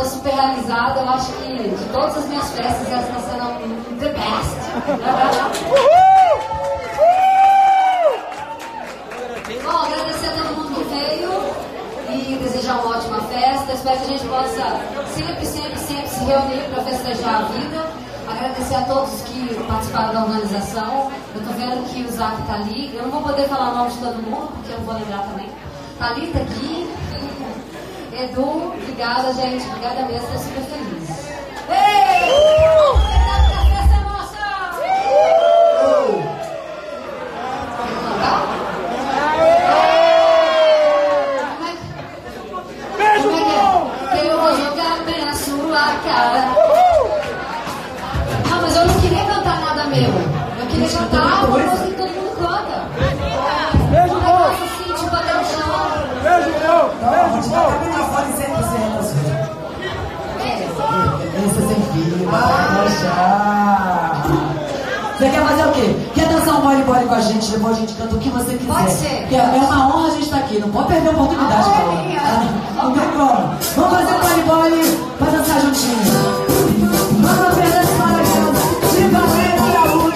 Estou super realizada, eu acho que de todas as minhas festas essa está sendo the best. Bom, agradecer a todo mundo que veio e desejar uma ótima festa. Espero que a gente possa sempre se reunir para festejar a vida. Agradecer a todos que participaram da organização. Eu estou vendo que o Zac está ali. Eu não vou poder falar o nome de todo mundo, porque eu não vou lembrar também. Thalita aqui. Edu, obrigada, gente. Obrigada mesmo, estou super feliz. Ei! Festa, moça! Como é que é? Eu vou jogar bem na sua cara. Ah, mas eu não queria cantar nada meu. Eu queria cantar uma música que todo mundo canta. Você quer fazer o quê? Quer dançar um mole-mole com a gente? Depois a gente canta o que você quiser. Pode ser. Porque é uma honra a gente estar aqui. Não pode perder a oportunidade, Paula. Não tem como. Vamos fazer um mole-mole pra dançar juntinho. Vamos perder esse maravilhoso. De valente e Araújo.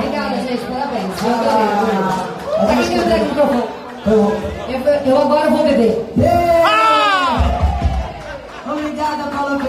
Obrigada, gente, parabéns. Obrigada. Pra quem tem o microfone? Eu agora vou beber. Obrigada, Paulo.